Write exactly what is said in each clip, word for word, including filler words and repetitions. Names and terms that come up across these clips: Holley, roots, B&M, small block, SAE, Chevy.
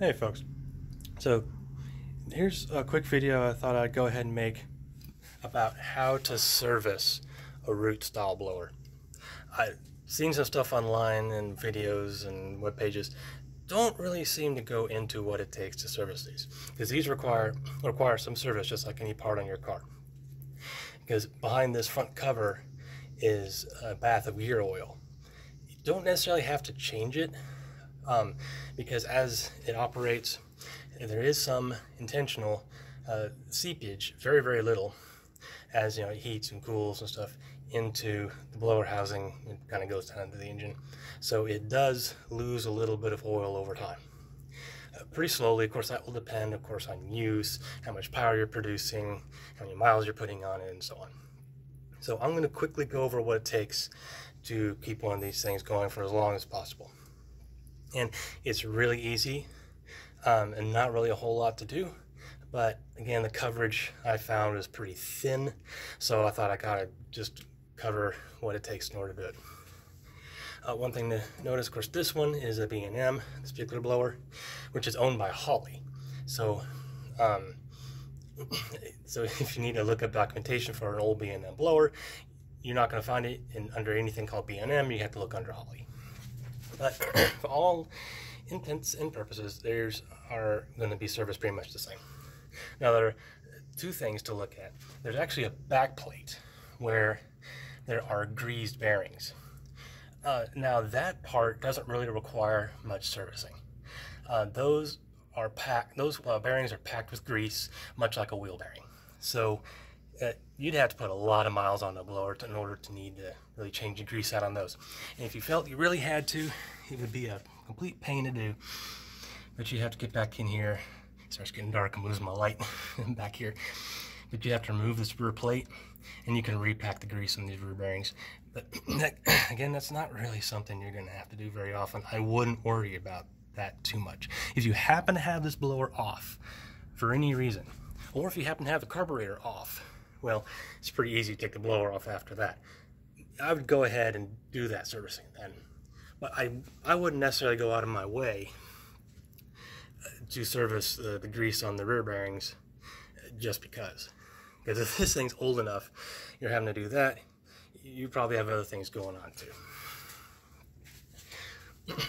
Hey folks, so here's a quick video I thought I'd go ahead and make about how to service a root style blower. I've seen some stuff online and videos and web pages, don't really seem to go into what it takes to service these, because these require require some service just like any part on your car. Because behind this front cover is a bath of gear oil. You don't necessarily have to change it, Um, because as it operates, there is some intentional uh, seepage, very, very little, as you know, it heats and cools and stuff into the blower housing. It kind of goes down into the engine, so it does lose a little bit of oil over time, uh, pretty slowly. Of course, that will depend, of course, on use, how much power you're producing, how many miles you're putting on it, and so on. So I'm going to quickly go over what it takes to keep one of these things going for as long as possible. And it's really easy, um, and not really a whole lot to do. But again, the coverage I found is pretty thin, so I thought I gotta just cover what it takes in order to do it. Uh, one thing to notice, of course, this one is a B and M, this particular blower, which is owned by Holley. So, um, so if you need to look up documentation for an old B and M blower, you're not gonna find it in, under anything called B and M. You have to look under Holley. But for all intents and purposes, theirs are going to be serviced pretty much the same. Now, there are two things to look at. There's actually a back plate where there are greased bearings. Uh, now, that part doesn't really require much servicing. Uh, those are packed, those uh, bearings are packed with grease, much like a wheel bearing. So Uh, you'd have to put a lot of miles on the blower to, in order to need to really change the grease out on those. And if you felt you really had to, it would be a complete pain to do. But you have to get back in here. It starts getting dark. I'm losing my light back here. But you have to remove this rear plate, and you can repack the grease on these rear bearings. But that, again, that's not really something you're going to have to do very often. I wouldn't worry about that too much. If you happen to have this blower off for any reason, or if you happen to have the carburetor off, well, it's pretty easy to take the blower off after that. I would go ahead and do that servicing then. But I, I wouldn't necessarily go out of my way to service the, the grease on the rear bearings just because. Because if this thing's old enough, you're having to do that, you probably have other things going on too.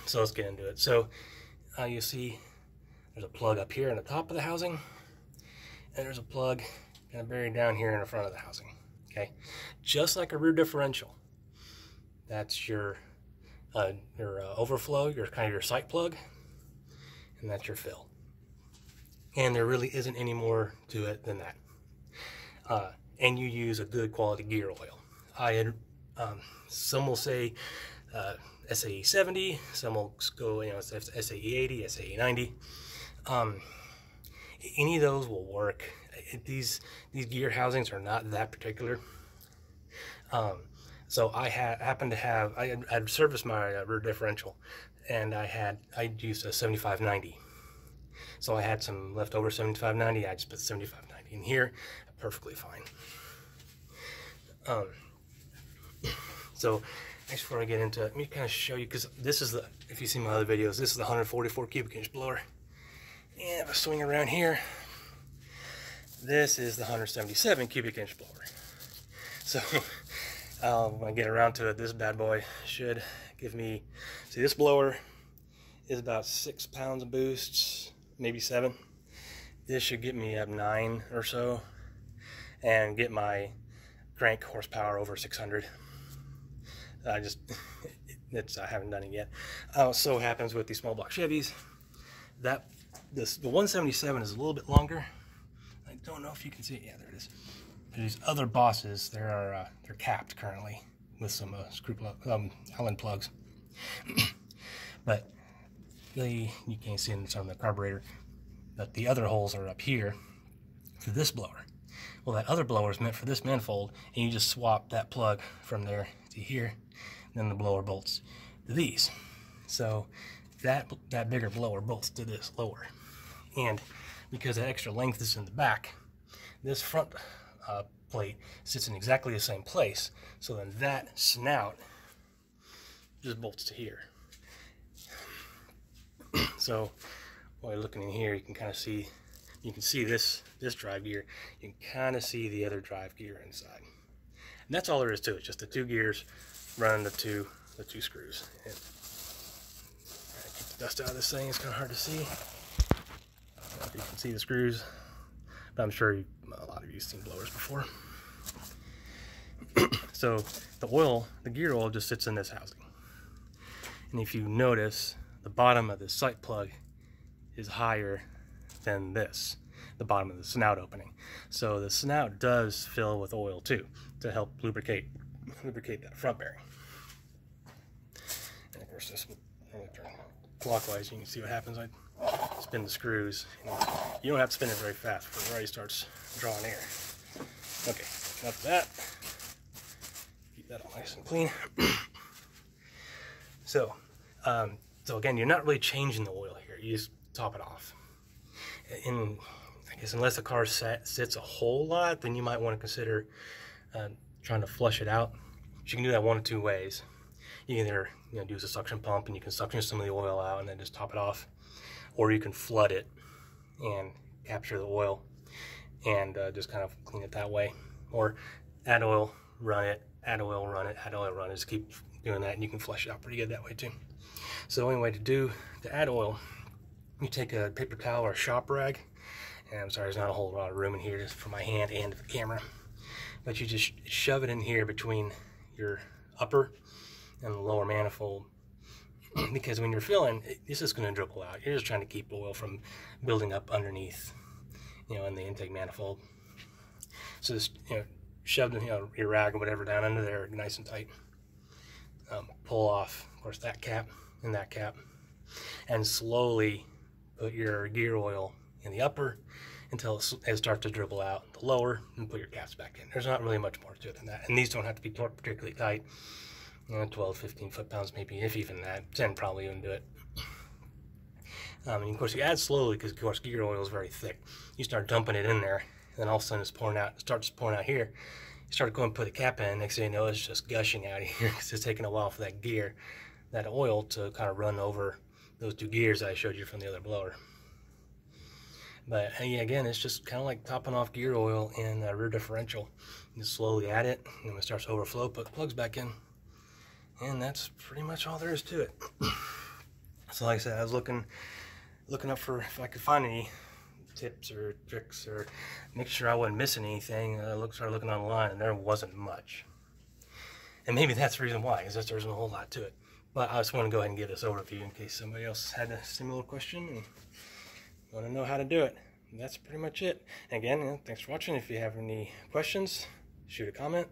So let's get into it. So uh, you see there's a plug up here in the top of the housing, and there's a plug buried down here in the front of the housing. Okay, just like a rear differential, that's your uh, your uh, overflow, your kind of your sight plug, and that's your fill. And there really isn't any more to it than that. Uh, and you use a good quality gear oil. I had um, some will say uh, S A E seventy, some will go, you know, S A E eighty, S A E ninety. Um, any of those will work. These these gear housings are not that particular. Um, so I ha happened to have I had I'd serviced my uh, rear differential, and I had I used a seventy-five ninety. So I had some leftover seventy-five ninety. I just put seventy-five ninety in here, perfectly fine. Um, so actually, before I get into it, let me kind of show you, because this is the if you see my other videos, this is the one hundred forty-four cubic inch blower. And if I swing around here, this is the one hundred seventy-seven cubic inch blower. So uh, when I get around to it, this bad boy should give me, see this blower is about six pounds of boosts, maybe seven. This should get me up nine or so and get my crank horsepower over six hundred. I just, it's, I haven't done it yet. Uh, so it happens with these small block Chevys. That, this, the one seventy-seven is a little bit longer. Don't know if you can see it. Yeah, there it is. These other bosses, they are uh, they're capped currently with some uh, screw plug, um, Allen plugs, but they you can't see them on the carburetor. But the other holes are up here for this blower. Well, that other blower is meant for this manifold, and you just swap that plug from there to here, and then the blower bolts to these. So that that bigger blower bolts to this lower, and because that extra length is in the back, this front uh, plate sits in exactly the same place, so then that snout just bolts to here. So while you're looking in here, you can kind of see, you can see this, this drive gear. You can kind of see the other drive gear inside. And that's all there is to it, just the two gears running the two, the two screws. And try to keep the dust out of this thing, it's kind of hard to see. You can see the screws, but I'm sure you, a lot of you have seen blowers before. So the oil, the gear oil just sits in this housing. And if you notice, the bottom of this sight plug is higher than this, the bottom of the snout opening. So the snout does fill with oil too, to help lubricate, lubricate that front bearing. And of course this will turn clockwise, you can see what happens. I spin the screws. You don't have to spin it very fast because it already starts drawing air. Okay, enough of that. Keep that all nice and clean. So, um, so again, you're not really changing the oil here. You just top it off. And I guess unless the car sat, sits a whole lot, then you might want to consider uh, trying to flush it out. But you can do that one of two ways. You can either you know, do as a suction pump and you can suction some of the oil out and then just top it off. Or you can flood it and capture the oil and uh, just kind of clean it that way. Or add oil, run it, add oil, run it, add oil, run it. Just keep doing that and you can flush it out pretty good that way too. So the only way to do, to add oil, you take a paper towel or a shop rag. And I'm sorry, there's not a whole lot of room in here just for my hand and the camera. But you just shove it in here between your upper and the lower manifold. Because when you're filling, this is going to dribble out. You're just trying to keep oil from building up underneath, you know, in the intake manifold. So just, you know, shove the, you know, your rag or whatever down under there nice and tight. Um, pull off, of course, that cap and that cap. And slowly put your gear oil in the upper until it starts to dribble out the lower and put your caps back in. There's not really much more to it than that. And these don't have to be torqued particularly tight. twelve, fifteen foot-pounds maybe, if even that, ten probably wouldn't do it. Um, and of course you add slowly because of course gear oil is very thick. You start dumping it in there and then all of a sudden it's pouring out, it starts pouring out here. You start going to put the cap in, next thing you know it's just gushing out of here because it's taking a while for that gear, that oil to kind of run over those two gears I showed you from the other blower. But again, it's just kind of like topping off gear oil in a rear differential. You just slowly add it and when it starts to overflow, put plugs back in. And that's pretty much all there is to it. So like I said, I was looking looking up for if I could find any tips or tricks or make sure I wasn't missing anything. I looked, started looking online and there wasn't much. And maybe that's the reason why, is that there isn't a whole lot to it. But I just want to go ahead and give this overview in case somebody else had a similar question and want to know how to do it. And that's pretty much it. And again, thanks for watching. If you have any questions, shoot a comment.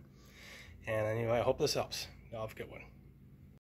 And anyway, I hope this helps. Y'all have a good one.